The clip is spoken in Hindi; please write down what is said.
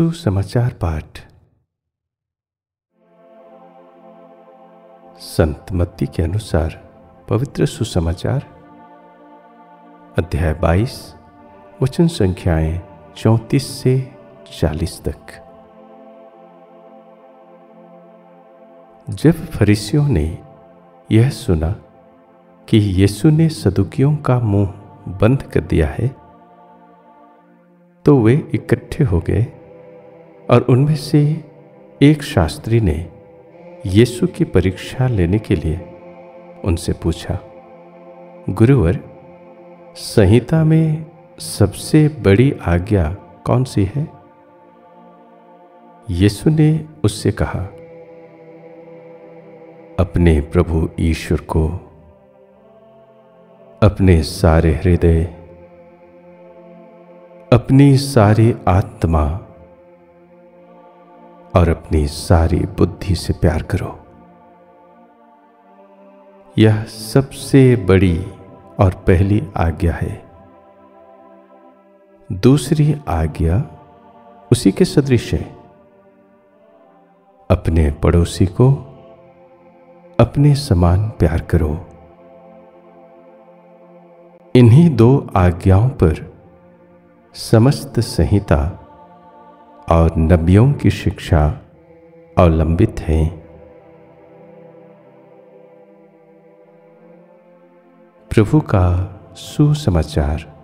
सुसमाचार पाठ संत मत्ती के अनुसार पवित्र सुसमाचार अध्याय 22 वचन संख्याएं 34 से 40 तक। जब फ़रीसियों ने यह सुना कि येसु ने सदूकियों का मुंह बंद कर दिया है, तो वे इकट्ठे हो गए और उनमें से एक शास्त्री ने येसु की परीक्षा लेने के लिए उनसे पूछा, गुरुवर, संहिता में सबसे बड़ी आज्ञा कौन सी है? येसु ने उससे कहा, अपने प्रभु ईश्वर को अपने सारे हृदय, अपनी सारी आत्मा और अपनी सारी बुद्धि से प्यार करो। यह सबसे बड़ी और पहली आज्ञा है। दूसरी आज्ञा उसी के सदृश है, अपने पड़ोसी को अपने समान प्यार करो। इन्हीं दो आज्ञाओं पर समस्त संहिता और नबियों की शिक्षा अवलंबित है। प्रभु का सुसमाचार।